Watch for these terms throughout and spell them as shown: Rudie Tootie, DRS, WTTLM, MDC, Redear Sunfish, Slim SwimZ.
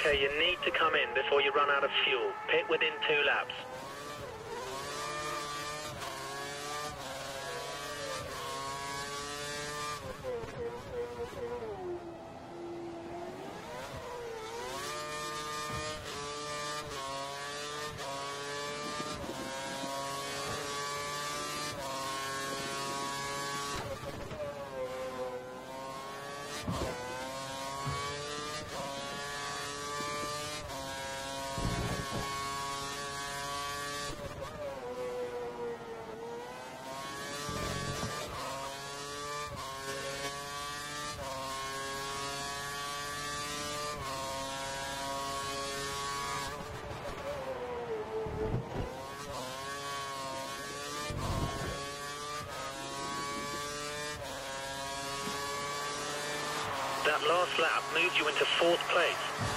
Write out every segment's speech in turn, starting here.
Okay, you need to come in before you run out of fuel. Pit within 2 laps. That last lap moved you into 4th place.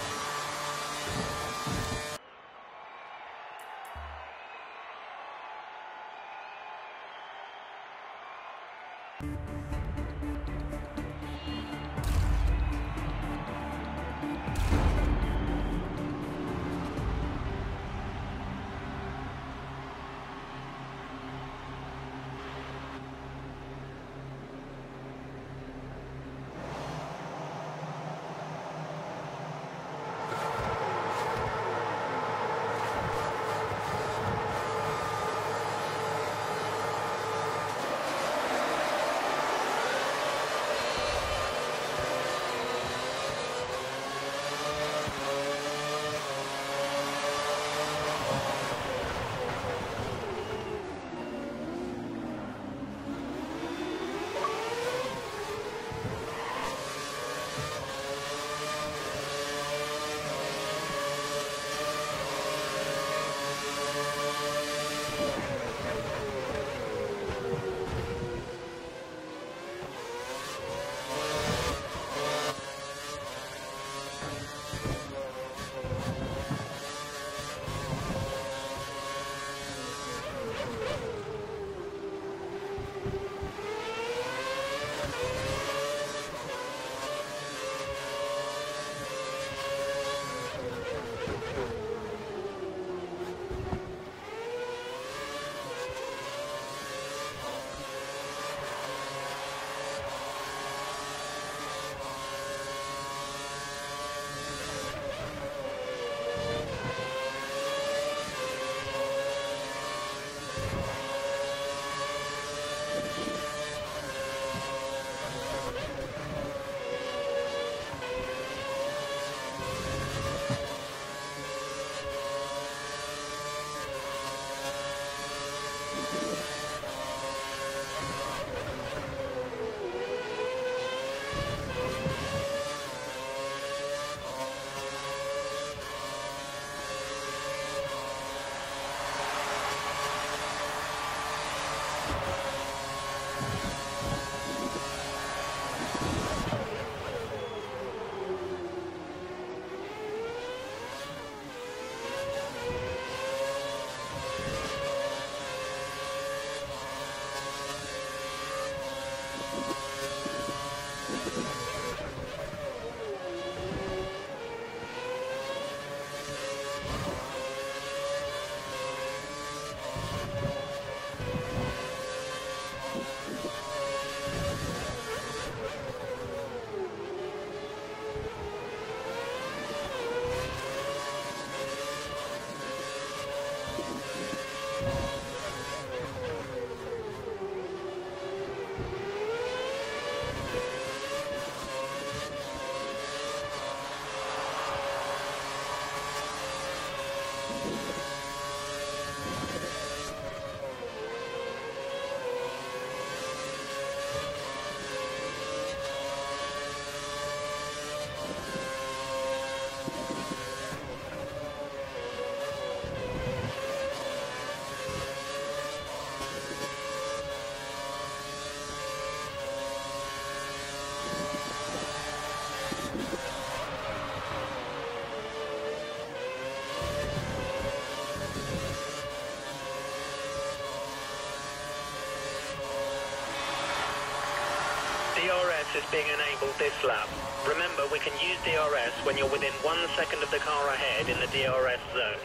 being enabled this lap. Remember, we can use DRS when you're within 1 second of the car ahead in the DRS zone.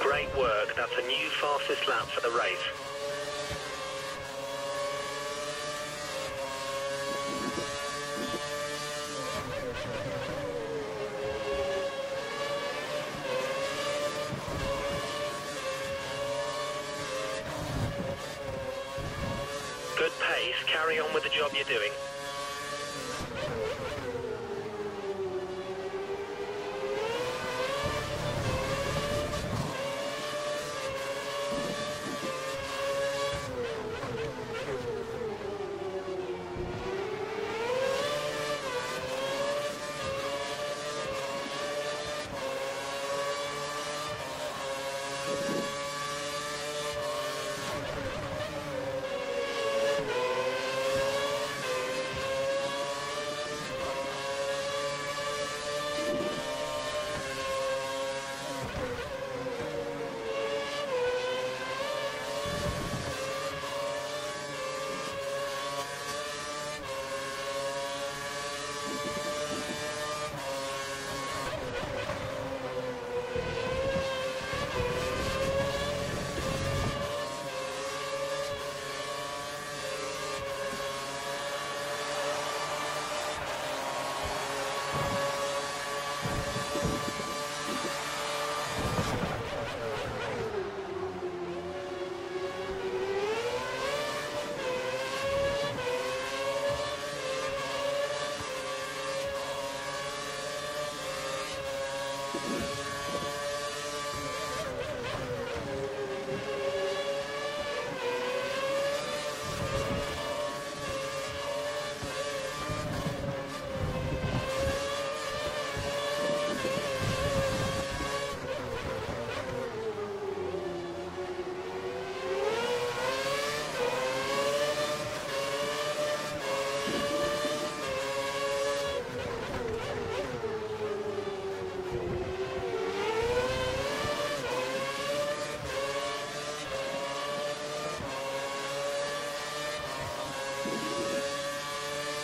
Great work, that's a new fastest lap for the race. Good pace, carry on with the job you're doing.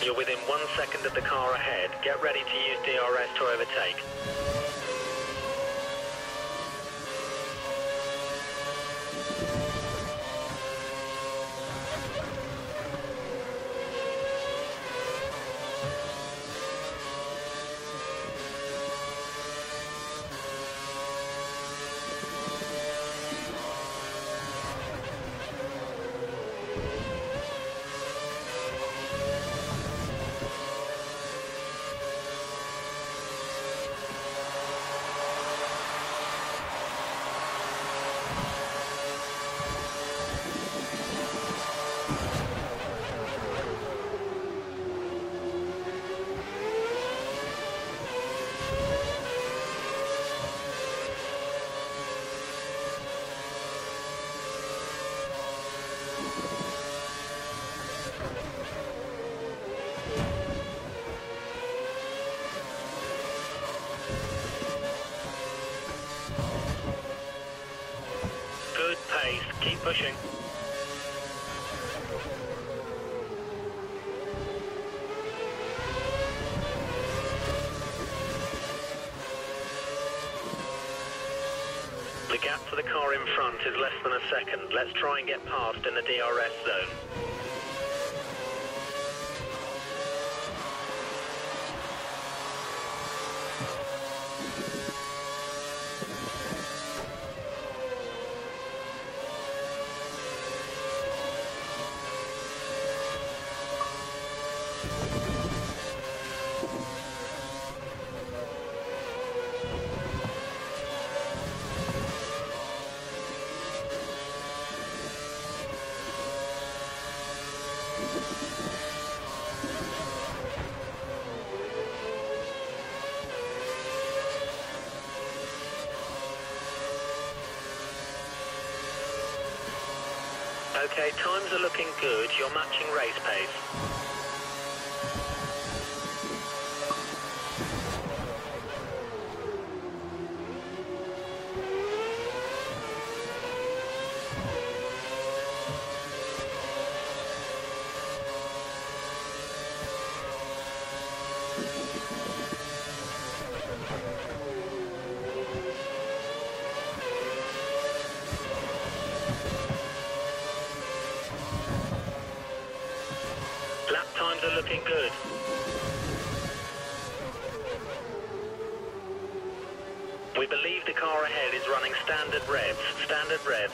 You're within 1 second of the car ahead. Get ready to use DRS to overtake. Keep pushing. The gap to the car in front is less than a second. Let's try and get past in the DRS zone. Okay, times are looking good. You're matching race pace. Lap times are looking good. We believe the car ahead is running standard revs, standard revs.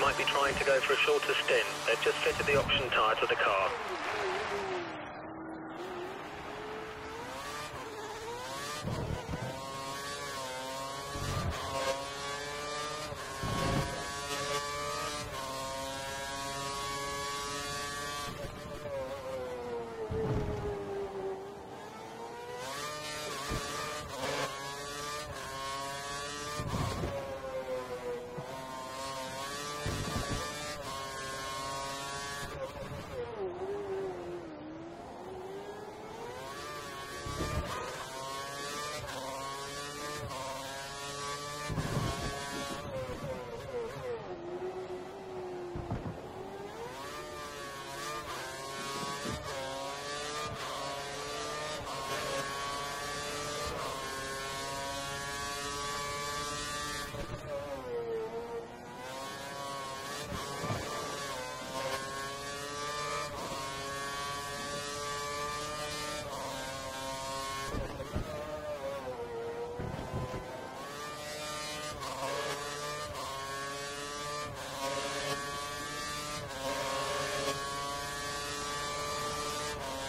Might be trying to go for a shorter stint. They've just fitted the option tyre to the car.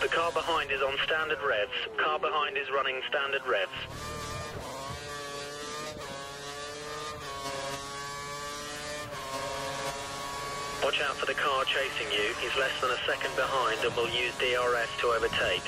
The car behind is on standard revs. Car behind is running standard revs. Watch out for the car chasing you. He's less than a second behind and will use DRS to overtake.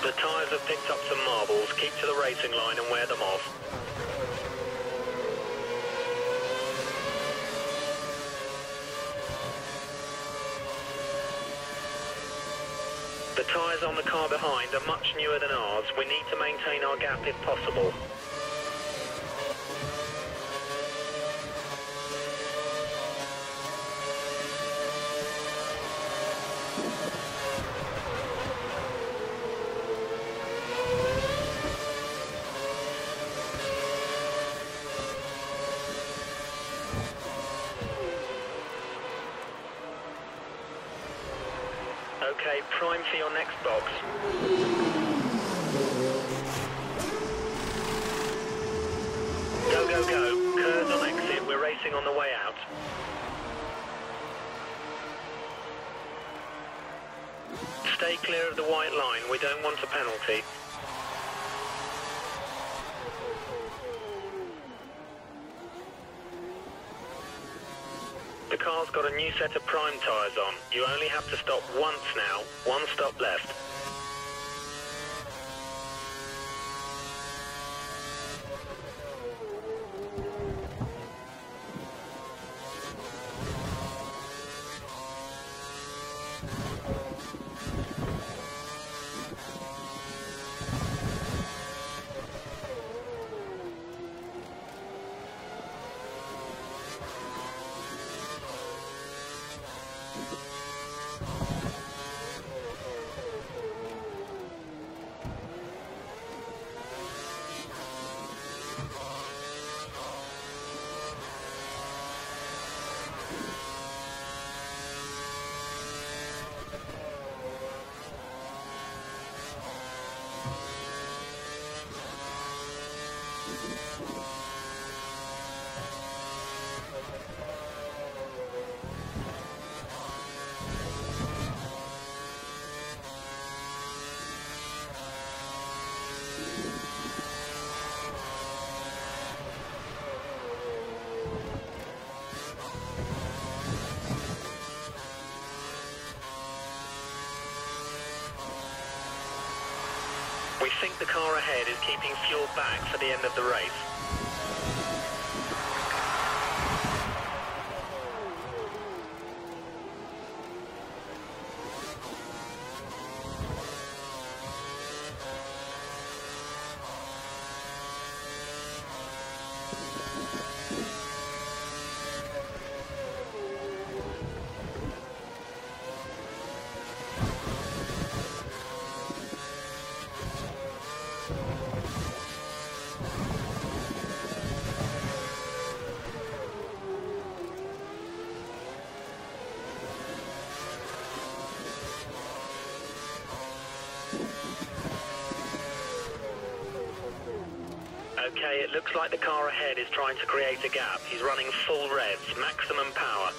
The tyres have picked up some marbles. Keep to the racing line and wear them off. The tyres on the car behind are much newer than ours. We need to maintain our gap if possible. Okay, prime for your next box. Go, go, go. Curves on exit. We're racing on the way out. Stay clear of the white line. We don't want a penalty. The car's got a new set of prime tyres on. You only have to stop once now. One stop left. We think the car ahead is keeping fuel back for the end of the race. Okay, it looks like the car ahead is trying to create a gap. He's running full revs, maximum power.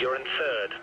You're in third.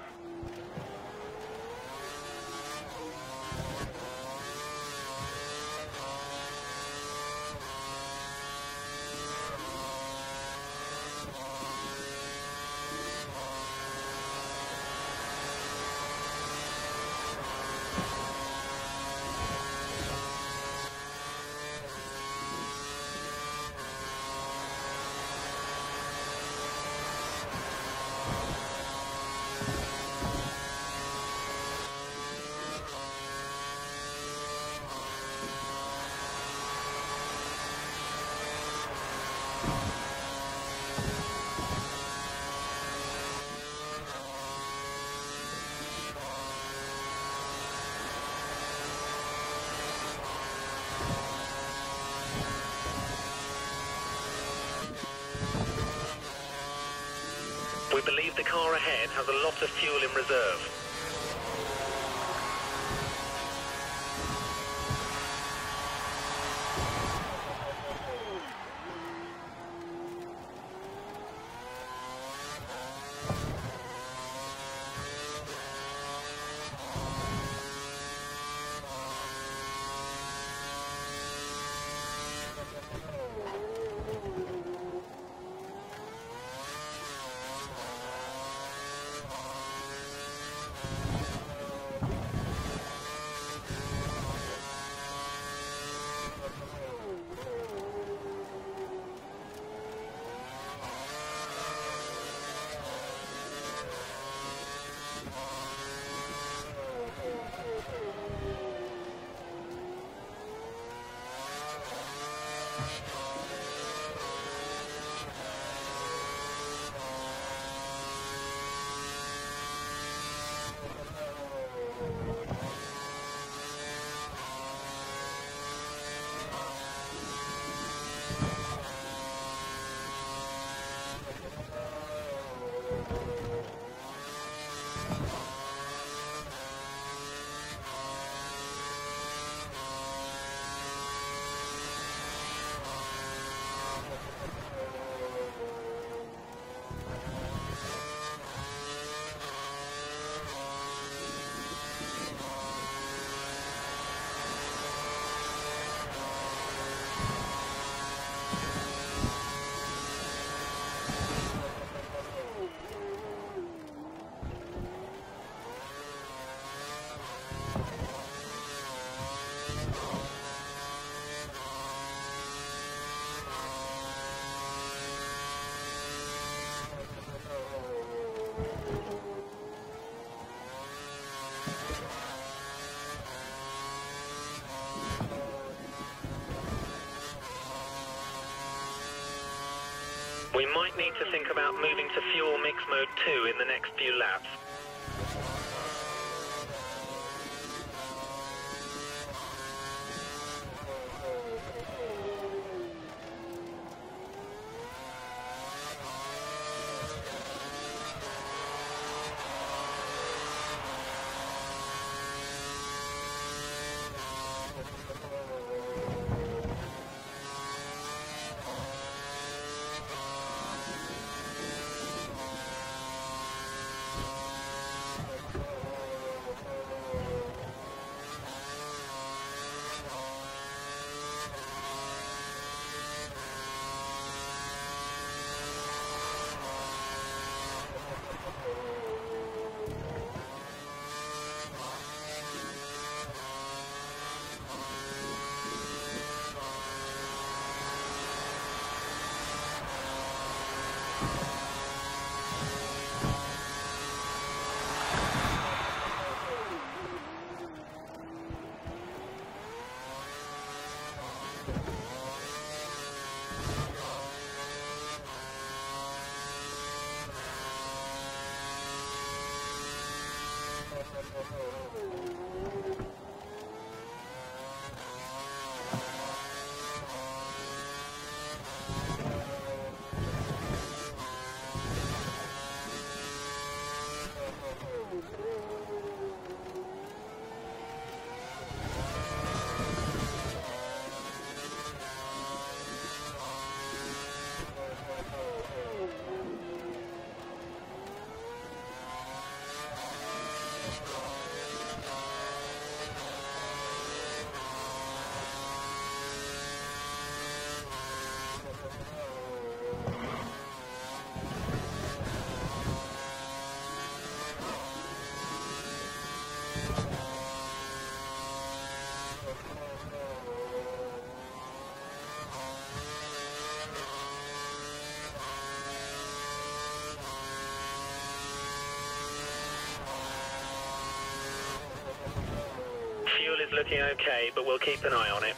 We believe the car ahead has a lot of fuel in reserve. We might need to think about moving to fuel mix mode 2 in the next few laps. is looking okay, but we'll keep an eye on it.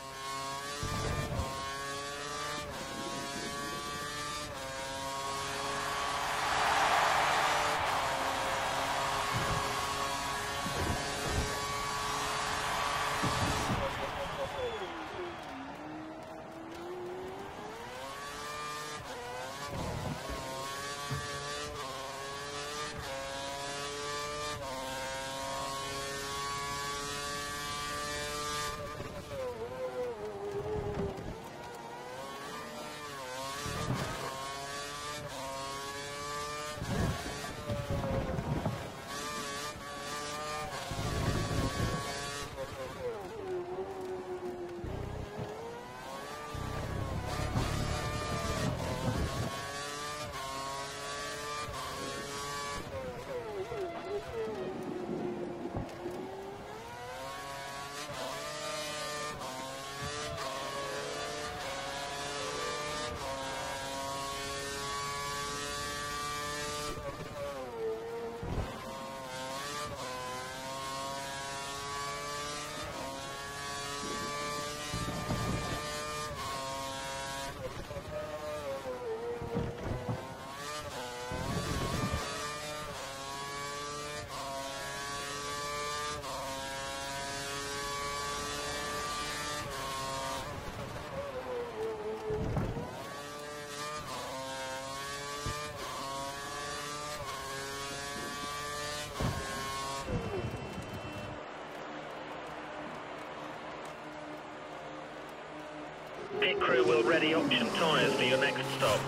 Pit crew will ready option tyres for your next stop.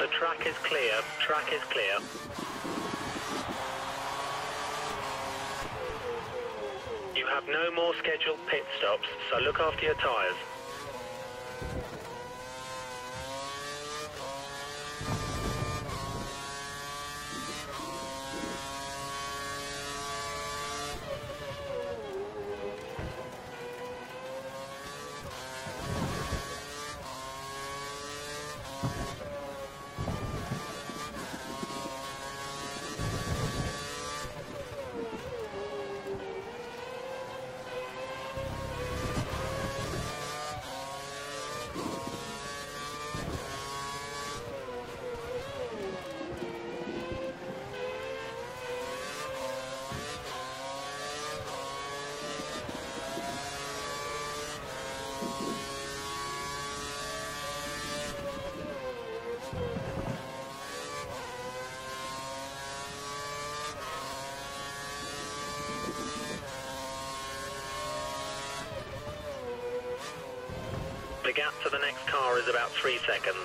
The track is clear, track is clear. You have no more scheduled pit stops, so look after your tyres. The gap to the next car is about 3 seconds.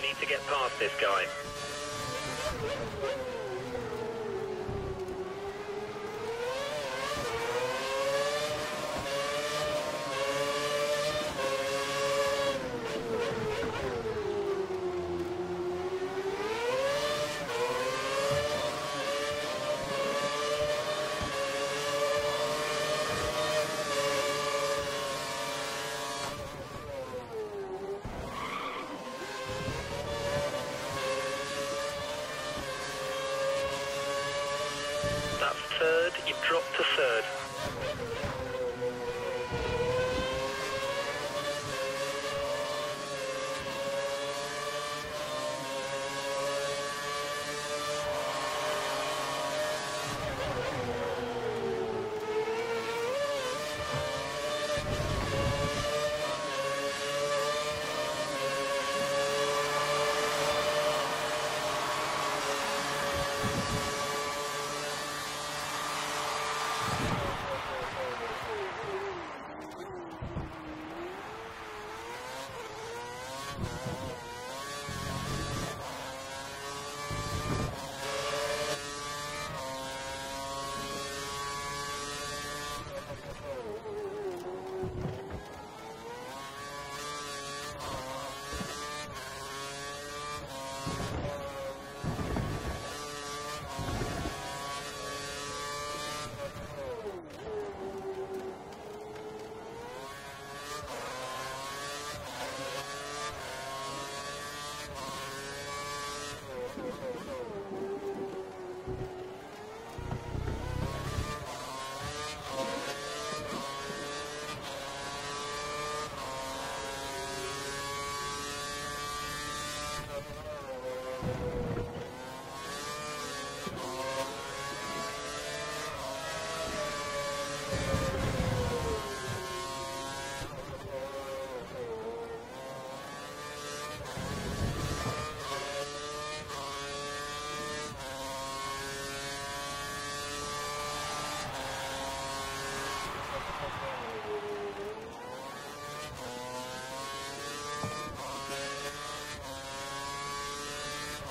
We need to get past this guy. Third, you've dropped to third.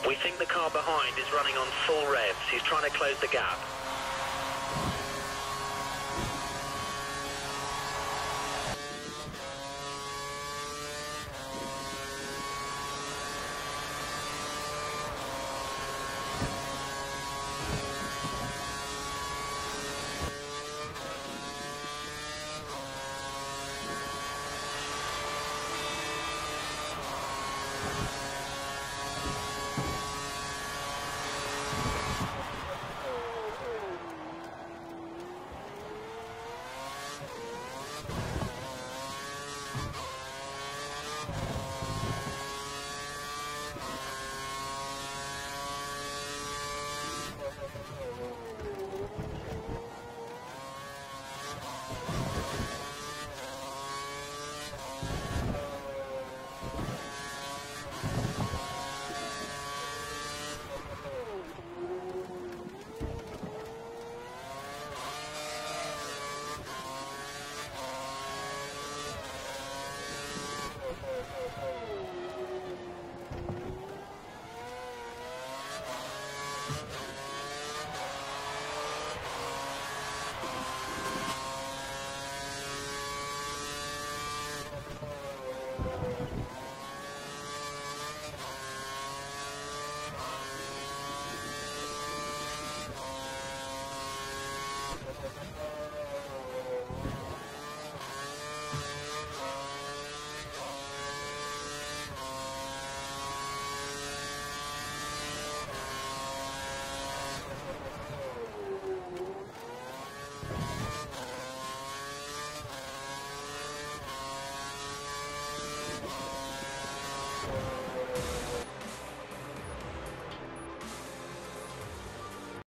We think the car behind is running on full revs. He's trying to close the gap.